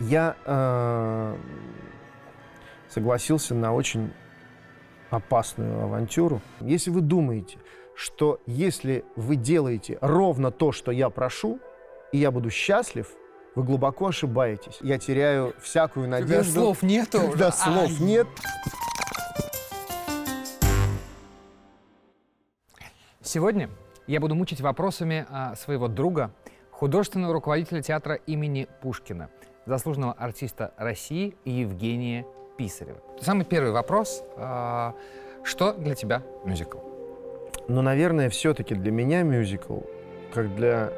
Я согласился на очень опасную авантюру. Если вы думаете, что если вы делаете ровно то, что я прошу, и я буду счастлив, вы глубоко ошибаетесь. Я теряю всякую надежду. Когда слов нету. Когда слов нет. Сегодня я буду мучить вопросами своего друга, художественного руководителя театра имени Пушкина, заслуженного артиста России Евгения Писарева. Самый первый вопрос. Что для тебя мюзикл? Ну, наверное, все-таки для меня мюзикл, как для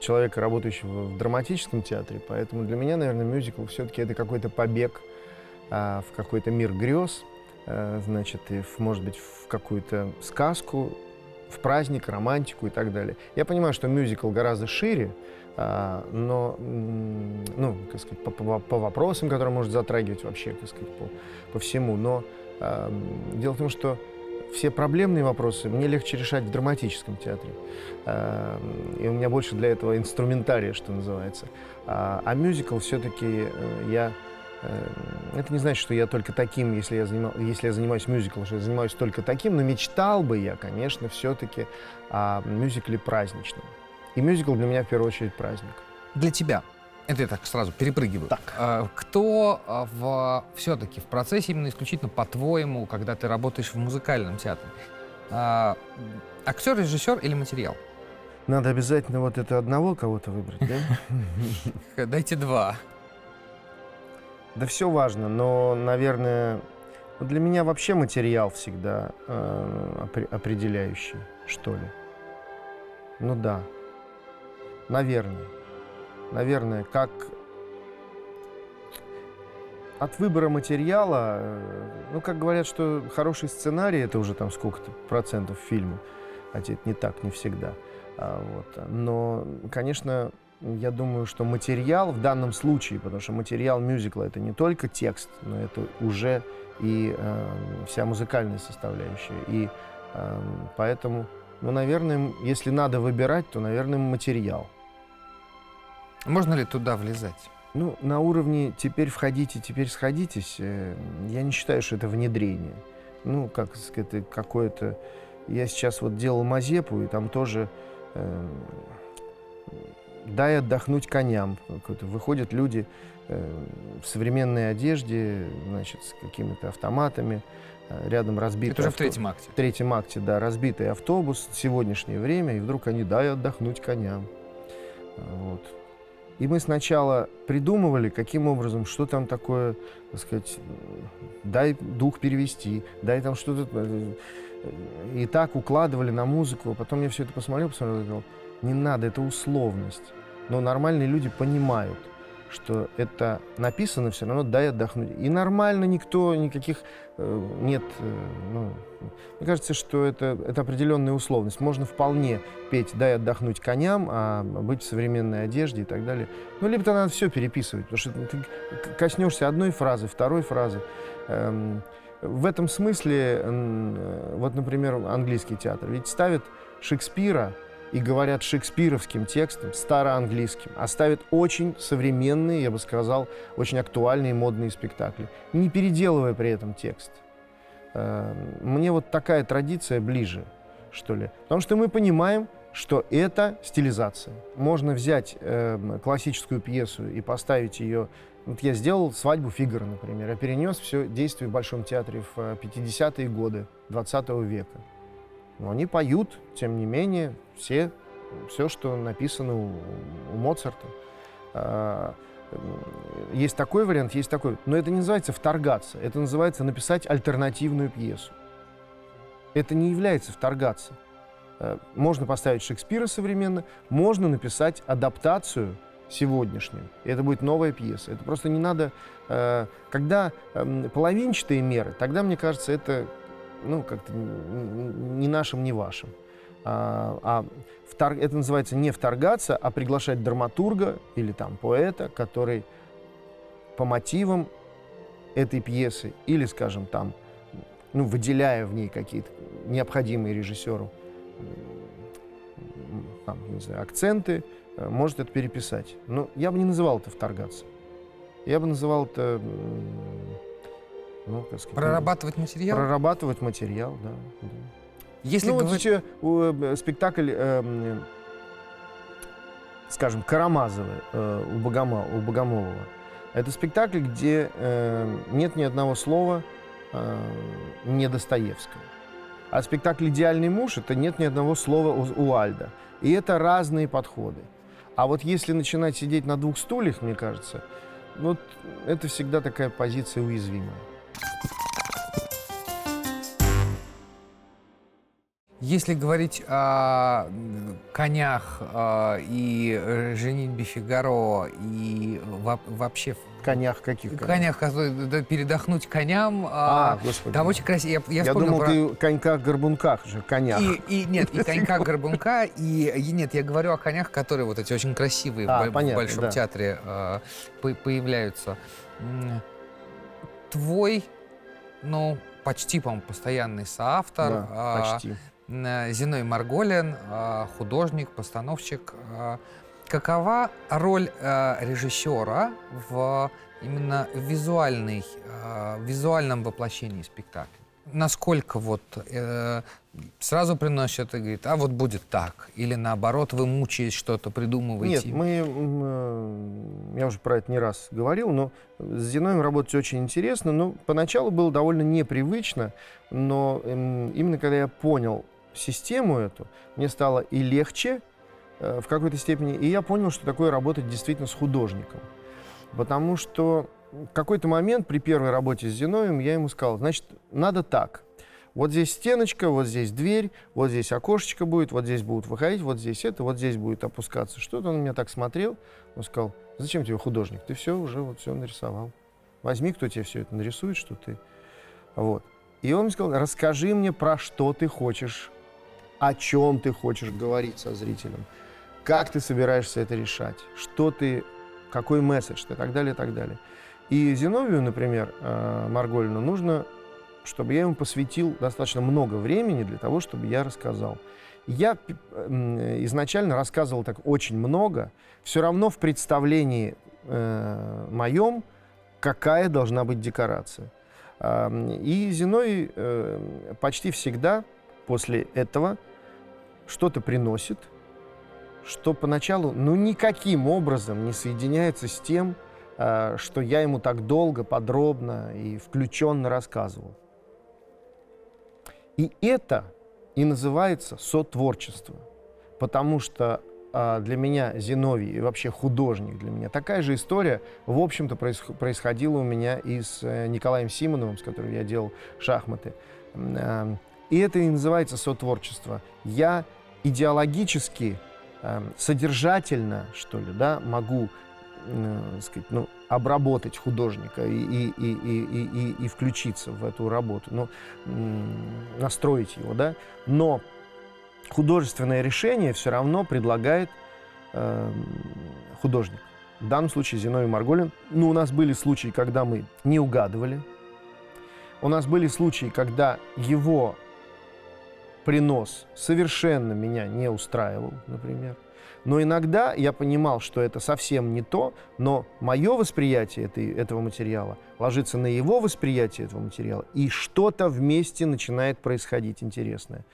человека, работающего в драматическом театре, поэтому для меня, наверное, мюзикл все-таки это какой-то побег в какой-то мир грез, значит, и, может быть, в какую-то сказку, в праздник, романтику и так далее. Я понимаю, что мюзикл гораздо шире, но, ну, так сказать, по вопросам, которые может затрагивать вообще, так сказать, по всему. Но дело в том, что все проблемные вопросы мне легче решать в драматическом театре. И у меня больше для этого инструментария, что называется. А мюзикл все-таки я... Это не значит, что я только таким, если я занимаюсь мюзиклом, что я занимаюсь только таким, но мечтал бы я, конечно, все-таки о мюзикле праздничном. И мюзикл для меня в первую очередь праздник. Для тебя, это я так сразу перепрыгиваю, так. Кто все-таки в процессе, именно исключительно по-твоему, когда ты работаешь в музыкальном театре, актер, режиссер или материал? Надо обязательно вот это одного кого-то выбрать, да? Дайте два. Да все важно, но, наверное, для меня вообще материал всегда определяющий, что ли. Ну да, наверное. Наверное, как от выбора материала, ну, как говорят, что хороший сценарий — это уже там сколько-то процентов фильма, хотя это не так, не всегда. Вот. Но, конечно... Я думаю, что материал в данном случае, потому что материал мюзикла — это не только текст, но это уже и вся музыкальная составляющая. И поэтому, ну, наверное, если надо выбирать, то, наверное, материал. Можно ли туда влезать? Ну, на уровне «теперь входите, теперь сходитесь» я не считаю, что это внедрение. Ну, как сказать, какое-то... Я сейчас вот делал «Мазепу», и там тоже... Дай отдохнуть коням. Выходят люди в современной одежде, значит, с какими-то автоматами. Рядом разбитый... Это уже в третьем акте. В третьем акте, да. Разбитый автобус в сегодняшнее время, и вдруг они «дай отдохнуть коням». Вот. И мы сначала придумывали, каким образом, что там такое, так сказать, дай дух перевести, дай там что-то... И так укладывали на музыку. Потом я все это посмотрел и говорил: не надо, это условность. Но нормальные люди понимают, что это написано все равно «дай отдохнуть». И нормально, никто, никаких нет... Ну, мне кажется, что это определенная условность. Можно вполне петь «дай отдохнуть коням», а быть в современной одежде и так далее. Ну, либо-то надо все переписывать, потому что ты коснешься одной фразы, второй фразы. В этом смысле, вот, например, английский театр. Ведь ставят Шекспира и говорят шекспировским текстом, староанглийским, а ставят очень современные, я бы сказал, очень актуальные модные спектакли, не переделывая при этом текст. Мне вот такая традиция ближе, что ли. Потому что мы понимаем, что это стилизация. Можно взять классическую пьесу и поставить ее... Вот я сделал «Свадьбу Фигаро», например, я перенес все действие в Большом театре в 50-е годы 20 века. Но они поют, тем не менее, все, что написано у Моцарта. Есть такой вариант, есть такой. Но это не называется вторгаться, это называется написать альтернативную пьесу. Это не является вторгаться. Можно поставить Шекспира современно, можно написать адаптацию сегодняшнюю. Это будет новая пьеса. Это просто не надо... Когда половинчатые меры, тогда, мне кажется, это... Ну, как-то ни нашим, ни вашим. Это называется не вторгаться, а приглашать драматурга или там поэта, который по мотивам этой пьесы или, скажем, там, ну, выделяя в ней какие-то необходимые режиссеру там, не знаю, акценты, может это переписать. Но я бы не называл это вторгаться. Я бы называл это... Ну, как сказать, прорабатывать материал? Прорабатывать материал, да. Если ну, говорить... вот еще спектакль, скажем, Карамазовы у Богомолова. Это спектакль, где нет ни одного слова не Достоевского. А спектакль «Идеальный муж» — это нет ни одного слова Уальда. И это разные подходы. А вот если начинать сидеть на двух стульях, мне кажется, вот это всегда такая позиция уязвимая. Если говорить о конях и женитьбе Фигаро, и вообще... Конях каких? Конях, передохнуть коням. Господи. Там очень красиво. Я думал, про... ты о коньках-горбунках же, конях. Нет, и конька-горбунка, и нет, я говорю о конях, которые вот эти очень красивые в Большом театре появляются. Твой, ну, почти, по-моему, постоянный соавтор. Да, почти. Зиновий Марголин, художник, постановщик. Какова роль режиссера в именно визуальном воплощении спектакля? Насколько вот сразу приносит и говорит, а вот будет так? Или наоборот, вы мучаетесь, что-то придумываете? Нет, я уже про это не раз говорил, но с Зиновием работать очень интересно. Но поначалу было довольно непривычно, но именно когда я понял систему эту, мне стало и легче, в какой-то степени. И я понял, что такое работать действительно с художником. Потому что в какой-то момент при первой работе с Зиновием я ему сказал, значит, надо так. Вот здесь стеночка, вот здесь дверь, вот здесь окошечко будет, вот здесь будут выходить, вот здесь это, вот здесь будет опускаться. Что-то он на меня так смотрел, он сказал, зачем тебе художник? Ты все уже вот все нарисовал. Возьми, кто тебе все это нарисует, что ты... Вот. И он мне сказал, расскажи мне, про что ты хочешь, о чем ты хочешь говорить со зрителем. Как ты собираешься это решать? Что ты, какой месседж ты, и так далее, и так далее. И Зиновию, например, Марголину, нужно, чтобы я ему посвятил достаточно много времени для того, чтобы я рассказал. Я изначально рассказывал так очень много, все равно в представлении моем, какая должна быть декорация. И Зиновий почти всегда после этого что-то приносит, что поначалу, ну, никаким образом не соединяется с тем, что я ему так долго, подробно и включенно рассказывал. И это и называется сотворчество, потому что для меня Зиновий и вообще художник для меня. Такая же история, в общем-то, происходила у меня и с Николаем Симоновым, с которым я делал шахматы. И это и называется сотворчество. Я идеологически, содержательно, что ли, да, могу, сказать, ну, обработать художника и включиться в эту работу, ну, настроить его, да. Но художественное решение все равно предлагает художник. В данном случае Зиновий Марголин. Ну, у нас были случаи, когда мы не угадывали. У нас были случаи, когда его... принос совершенно меня не устраивал, например. Но иногда я понимал, что это совсем не то, но мое восприятие этого материала ложится на его восприятие этого материала, и что-то вместе начинает происходить интересное.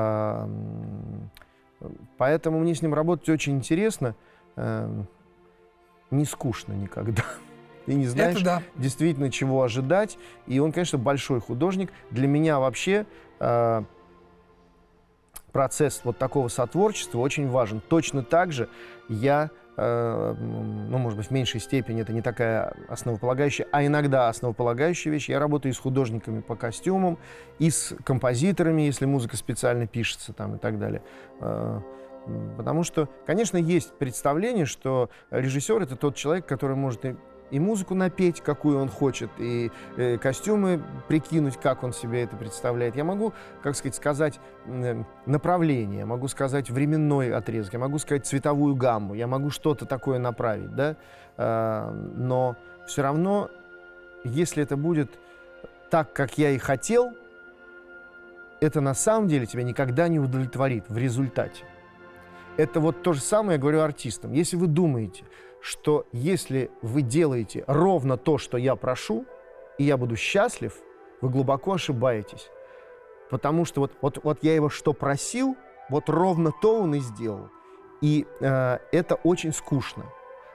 Поэтому мне с ним работать очень интересно, не скучно никогда. Ты не знаешь действительно, чего ожидать. И он, конечно, большой художник. Для меня вообще... процесс вот такого сотворчества очень важен. Точно так же я, ну, может быть, в меньшей степени, это не такая основополагающая, а иногда основополагающая вещь. Я работаю и с художниками по костюмам, и с композиторами, если музыка специально пишется там, и так далее. Потому что, конечно, есть представление, что режиссер — это тот человек, который может и музыку напеть, какую он хочет, и костюмы прикинуть, как он себе это представляет. Я могу, как сказать, сказать направление, могу сказать временной отрезок, я могу сказать цветовую гамму, я могу что-то такое направить, да? Но все равно, если это будет так, как я и хотел, это на самом деле тебя никогда не удовлетворит в результате. Это вот то же самое я говорю артистам. Если вы думаете, что если вы делаете ровно то, что я прошу, и я буду счастлив, вы глубоко ошибаетесь. Потому что вот я его что просил, вот ровно то он и сделал. И это очень скучно.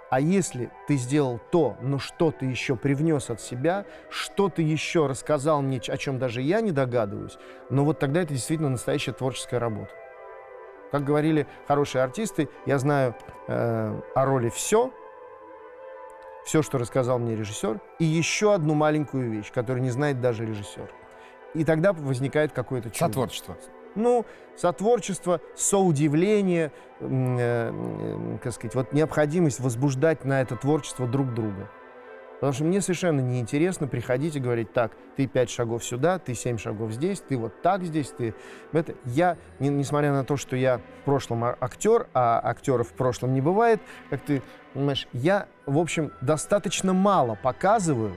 А если ты сделал то, но что ты еще привнес от себя, что ты еще рассказал мне, о чем даже я не догадываюсь, но вот тогда это действительно настоящая творческая работа. Как говорили хорошие артисты, я знаю о роли все, что рассказал мне режиссер, и еще одну маленькую вещь, которую не знает даже режиссер. И тогда возникает какое-то чудо. Сотворчество. Ну, сотворчество, соудивление, как сказать, вот необходимость возбуждать на это творчество друг друга. Потому что мне совершенно неинтересно приходить и говорить, так, ты 5 шагов сюда, ты 7 шагов здесь, ты вот так здесь, ты... Это, я, несмотря на то, что я в прошлом актер, а актеров в прошлом не бывает, как ты понимаешь, я, в общем, достаточно мало показываю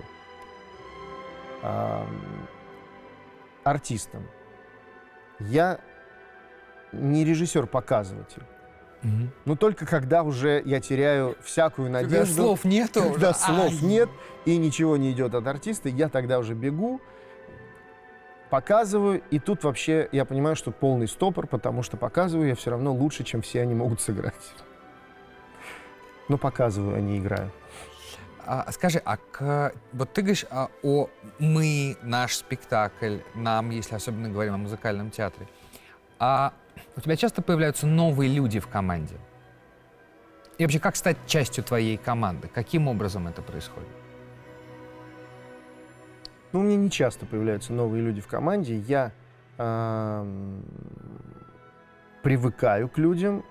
артистам. Я не режиссер-показыватель. Угу. Но только когда уже я теряю всякую надежду. Когда слов нету. Когда слов нет и ничего не идет от артиста, я тогда уже бегу, показываю, и тут вообще я понимаю, что полный стопор, потому что показываю я все равно лучше, чем все они могут сыграть. Но показываю, а не играю. А, скажи, вот ты говоришь о «мы», «наш спектакль», «нам», если особенно говорим о музыкальном театре. А у тебя часто появляются новые люди в команде? И вообще, как стать частью твоей команды? Каким образом это происходит? Ну, у меня не часто появляются новые люди в команде. Я привыкаю к людям.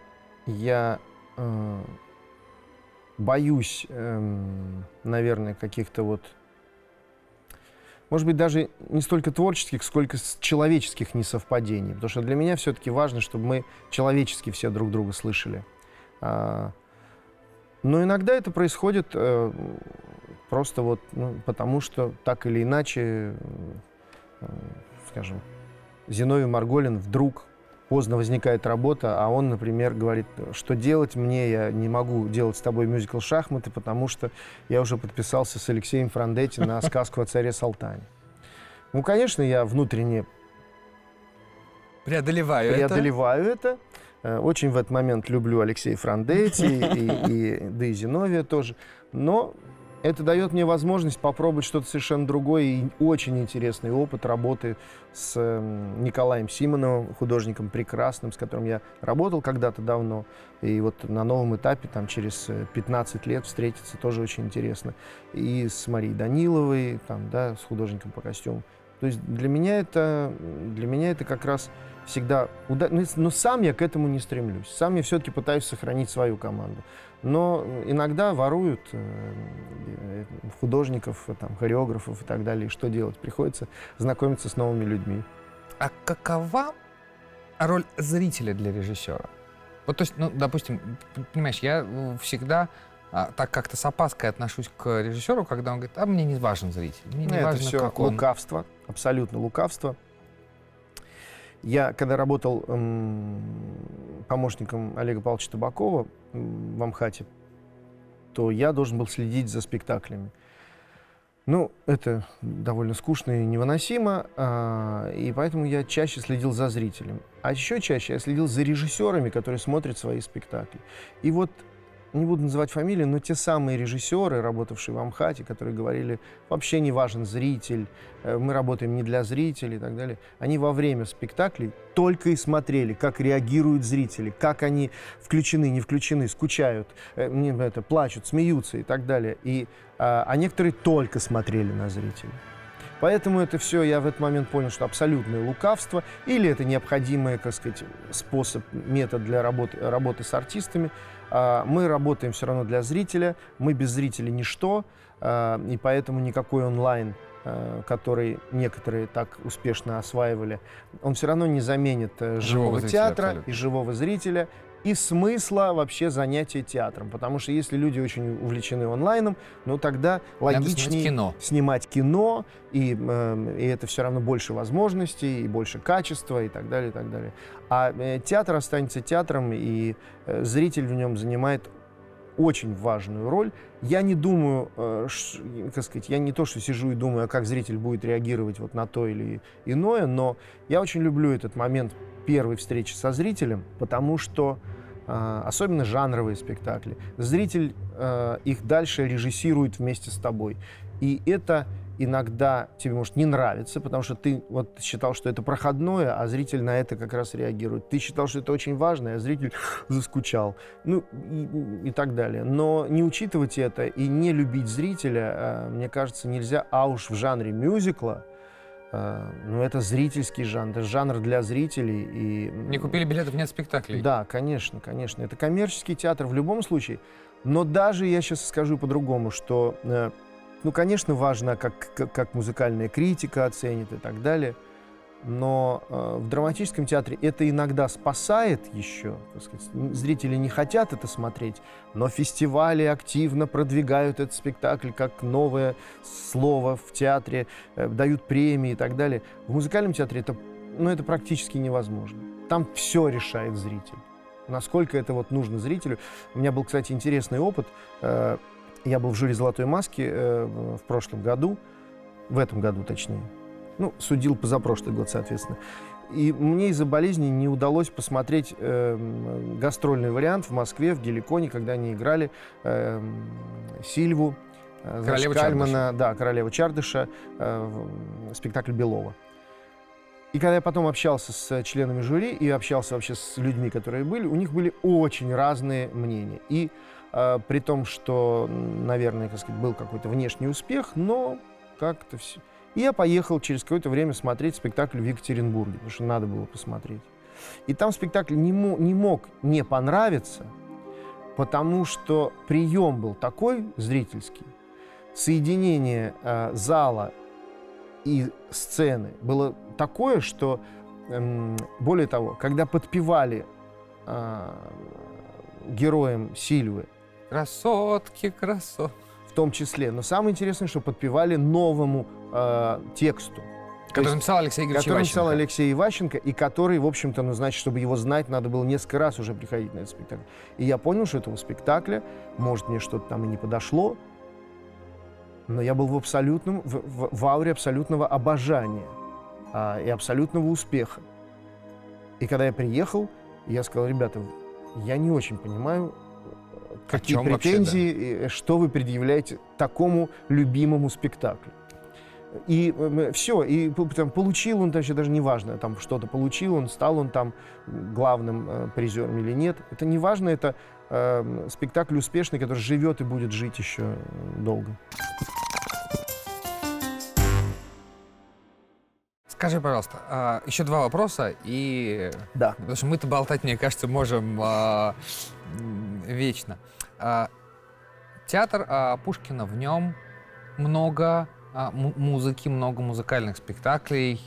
Я... боюсь, наверное, каких-то вот, может быть, даже не столько творческих, сколько человеческих несовпадений. Потому что для меня все-таки важно, чтобы мы человечески все друг друга слышали. Но иногда это происходит просто вот потому, что так или иначе, скажем, Зиновий Марголин вдруг... Поздно возникает работа, а он, например, говорит, что делать мне, я не могу делать с тобой мюзикл «Шахматы», потому что я уже подписался с Алексеем Франдетти на сказку о царе Салтане. Ну, конечно, я внутренне преодолеваю это. Очень в этот момент люблю Алексея Франдетти и Зиновия тоже. Но это дает мне возможность попробовать что-то совершенно другое и очень интересный опыт работы с Николаем Симоновым, художником прекрасным, с которым я работал когда-то давно. И вот на новом этапе, там, через 15 лет встретиться тоже очень интересно. И с Марией Даниловой, там, да, с художником по костюму. То есть для меня это как раз всегда... Но сам я к этому не стремлюсь. Сам я все-таки пытаюсь сохранить свою команду. Но иногда воруют художников, там, хореографов и так далее. И что делать? Приходится знакомиться с новыми людьми. А какова роль зрителя для режиссера? Вот, то есть, ну, допустим, понимаешь, я всегда... так как-то с опаской отношусь к режиссеру, когда он говорит, а мне не важен зритель, мне не важно, все как он. Лукавство, абсолютно лукавство. Я, когда работал помощником Олега Павловича Табакова в МХАТе, то я должен был следить за спектаклями. Ну, это довольно скучно и невыносимо, и поэтому я чаще следил за зрителем. А еще чаще я следил за режиссерами, которые смотрят свои спектакли. И вот не буду называть фамилии, но те самые режиссеры, работавшие в МХАТе, которые говорили, вообще не важен зритель, мы работаем не для зрителей и так далее, они во время спектаклей только и смотрели, как реагируют зрители, как они включены, не включены, скучают, плачут, смеются и так далее. А некоторые только смотрели на зрителей. Поэтому это все, я в этот момент понял, что абсолютное лукавство, или это необходимый, как сказать, способ, метод для работы с артистами. Мы работаем все равно для зрителя, мы без зрителя ничто, и поэтому никакой онлайн, который некоторые так успешно осваивали, он все равно не заменит живого театра и живого зрителя. и смысла вообще занятия театром. Потому что если люди очень увлечены онлайном, ну тогда логичнее снимать кино, и это все равно больше возможностей, и больше качества, и так далее, и так далее. А театр останется театром, и зритель в нем занимает очень важную роль. Я не думаю, как сказать, я не то, что сижу и думаю, как зритель будет реагировать вот на то или иное, но я очень люблю этот момент первой встречи со зрителем, потому что, особенно жанровые спектакли, зритель их дальше режиссирует вместе с тобой. И это иногда тебе, может, не нравится, потому что ты вот считал, что это проходное, а зритель на это как раз реагирует. Ты считал, что это очень важно, а зритель заскучал. Ну, и так далее. Но не учитывать это и не любить зрителя, мне кажется, нельзя. А уж в жанре мюзикла, ну, это зрительский жанр, это жанр для зрителей. И... Не купили билетов, нет спектаклей. Да, конечно, конечно. Это коммерческий театр в любом случае. Но даже, я сейчас скажу по-другому, что... Ну, конечно, важно, как музыкальная критика оценит и так далее, но в драматическом театре это иногда спасает еще, так сказать. Зрители не хотят это смотреть, но фестивали активно продвигают этот спектакль как новое слово в театре, дают премии и так далее. В музыкальном театре это, ну, это практически невозможно. Там все решает зритель, насколько это вот нужно зрителю. У меня был, кстати, интересный опыт. Я был в жюри «Золотой маски» в прошлом году, в этом году точнее. Ну, судил позапрошлый год, соответственно. И мне из-за болезни не удалось посмотреть гастрольный вариант в Москве, в Геликоне, когда они играли Сильву, Кальмана, да, «Королева Чардыша», спектакль Белова. И когда я потом общался с членами жюри и общался вообще с людьми, которые были, у них были очень разные мнения. И при том, что, наверное, так сказать, был какой-то внешний успех, но как-то все. И я поехал через какое-то время смотреть спектакль в Екатеринбурге, потому что надо было посмотреть. И там спектакль не мог не понравиться, потому что прием был такой зрительский, соединение зала и сцены было такое, что, более того, когда подпевали героем Сильвы, красотки, красотки, в том числе. Но самое интересное, что подпевали новому тексту, который написал Алексей Игоревич Ивашенко. И который, в общем-то, ну, значит, чтобы его знать, надо было несколько раз уже приходить на этот спектакль. И я понял, что этого спектакля, может, мне что-то там и не подошло, но я был в абсолютном, в ауре абсолютного обожания и абсолютного успеха. И когда я приехал, я сказал: ребята, я не очень понимаю, какие претензии, вообще, да? Что вы предъявляете такому любимому спектаклю. И все, и там, получил он, даже не важно, там что-то получил, он стал он там главным призером или нет. Это не важно, это спектакль успешный, который живет и будет жить еще долго. Скажи, пожалуйста, еще два вопроса, и... Да. Потому что мы-то болтать, мне кажется, можем вечно. Театр Пушкина, в нем много музыки, много музыкальных спектаклей.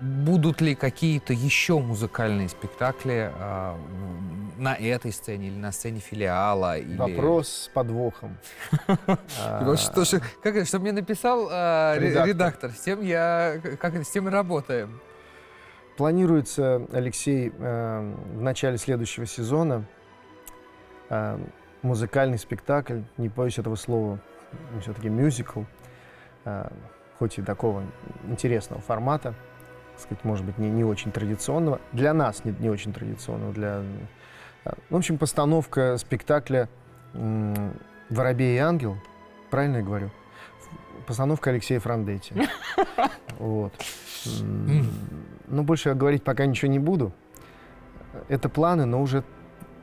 Будут ли какие-то еще музыкальные спектакли на этой сцене или на сцене филиала? Или... Вопрос с подвохом. Что мне написал редактор, с тем и работаем. Планируется, Алексей, в начале следующего сезона музыкальный спектакль, не боюсь этого слова, все-таки мюзикл, хоть и такого интересного формата, сказать, может быть, не очень традиционного. Для нас не очень традиционного. Для... В общем, постановка спектакля «Воробей и ангел», правильно я говорю? Постановка Алексея Франдетти. Вот. Но больше говорить пока ничего не буду. Это планы, но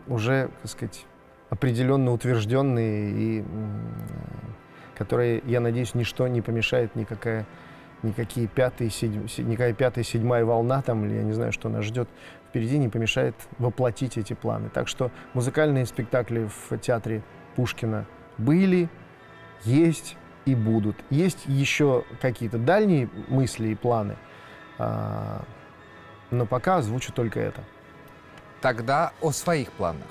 уже, так сказать, определенно утвержденные, и которые, я надеюсь, ничто не помешает, никакие пятая и седьмая волна, там, или я не знаю, что нас ждет впереди, не помешает воплотить эти планы. Так что музыкальные спектакли в театре Пушкина были, есть и будут. Есть еще какие-то дальние мысли и планы, но пока озвучу только это. тогда о своих планах.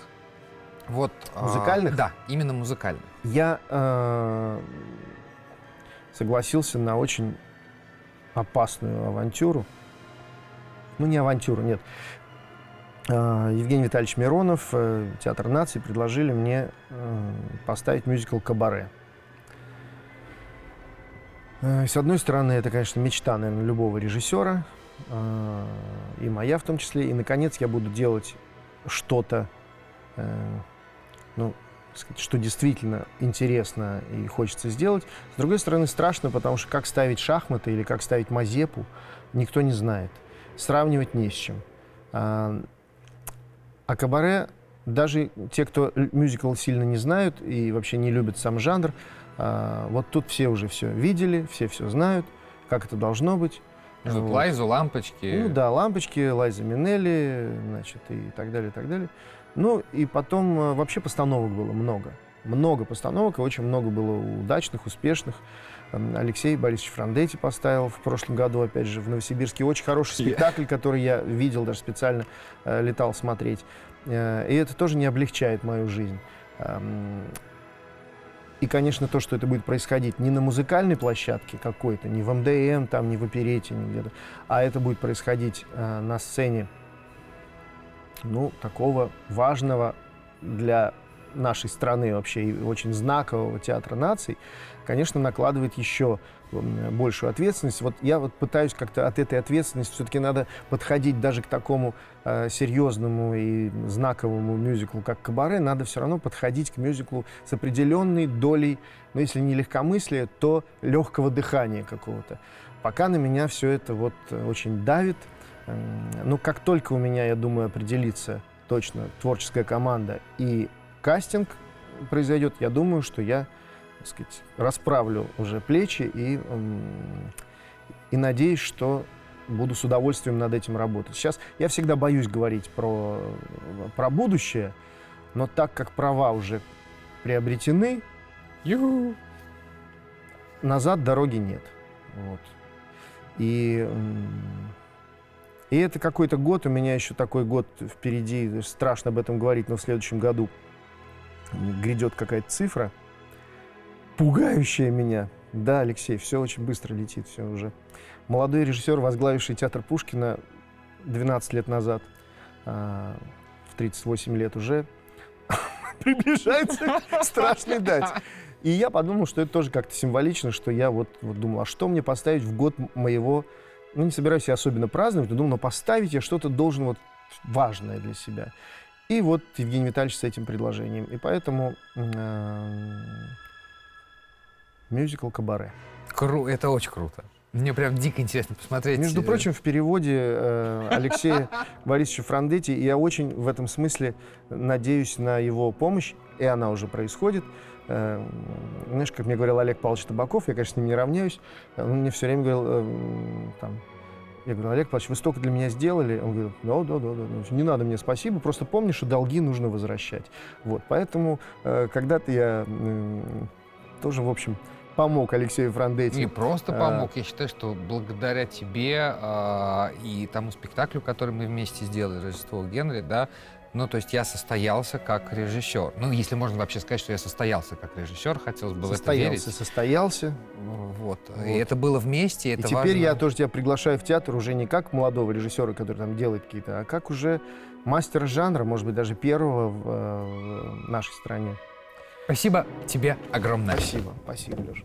Вот, музыкальных? Да, именно музыкальных. Я согласился на очень опасную авантюру. Ну, не авантюру, нет. Евгений Витальевич Миронов, Театр нации, предложили мне поставить мюзикл «Кабаре». С одной стороны, это, конечно, мечта, наверное, любого режиссера, и моя в том числе. И, наконец, я буду делать что-то, ну, сказать, что действительно интересно и хочется сделать. С другой стороны, страшно, потому что как ставить шахматы или как ставить мазепу, никто не знает. Сравнивать не с чем. А «Кабаре», даже те, кто мюзикл сильно не знают и вообще не любят сам жанр, вот тут все уже все видели, все все знают, как это должно быть. Вот. Лайзу, лампочки. Ну да, лампочки, Лайза Минелли, значит, и так далее, и так далее. Ну и потом вообще постановок было много. Много постановок, и очень много было удачных, успешных. Алексей Борисович Франдетти поставил в прошлом году, опять же, в Новосибирске. Очень хороший спектакль, который я видел, даже специально летал смотреть. И это тоже не облегчает мою жизнь. И, конечно, то, что это будет происходить не на музыкальной площадке какой-то, не в МДМ, там, не в оперете, не где-то, а это будет происходить на сцене, ну, такого важного для нашей страны вообще и очень знакового Театра наций, конечно, накладывает еще большую ответственность. Вот я вот пытаюсь как-то от этой ответственности, все-таки надо подходить даже к такому серьезному и знаковому мюзиклу, как «Кабаре», надо все равно подходить к мюзиклу с определенной долей, ну, если не легкомыслия, то легкого дыхания какого-то. Пока на меня все это вот очень давит. Но как только у меня, я думаю, определится точно творческая команда и кастинг произойдет, я думаю, что я, так сказать, расправлю уже плечи и надеюсь, что буду с удовольствием над этим работать. Сейчас я всегда боюсь говорить про будущее, но так как права уже приобретены, назад дороги нет. Вот. И это какой-то год, у меня еще такой год впереди, страшно об этом говорить, но в следующем году грядет какая-то цифра, пугающая меня. Да, Алексей, все очень быстро летит, все уже. Молодой режиссер, возглавивший Театр Пушкина 12 лет назад, в 38 лет уже, приближается к страшной дате. И я подумал, что это тоже как-то символично, что я вот думал, а что мне поставить в год моего... Ну, не собираюсь я особенно праздновать, но думал, но поставить я что-то должен вот важное для себя. И вот Евгений Витальевич с этим предложением. И поэтому мюзикл «Кабаре». Это очень круто. Мне прям дико интересно посмотреть. Между прочим, в переводе Алексея Борисовича Франдетти, я очень в этом смысле надеюсь на его помощь, и она уже происходит. Знаешь, как мне говорил Олег Павлович Табаков, я, конечно, с ним не равняюсь, он мне все время говорил, я говорю, Олег Павлович, вы столько для меня сделали. Он говорит, да, не надо мне спасибо, просто помни, что долги нужно возвращать. Вот, поэтому когда-то я тоже, в общем, помог Алексею Франдетти. Не просто помог, я считаю, что благодаря тебе и тому спектаклю, который мы вместе сделали, «Рождество Генри», да, ну, то есть я состоялся как режиссер. Ну, если можно вообще сказать, что я состоялся как режиссер, хотелось бы в это верить. Состоялся. Вот. Вот. И это было вместе, это важно. И теперь я тоже тебя приглашаю в театр уже не как молодого режиссера, который там делает какие-то, а как уже мастера жанра, может быть, даже первого в нашей стране. Спасибо тебе огромное. Спасибо, спасибо, Леша.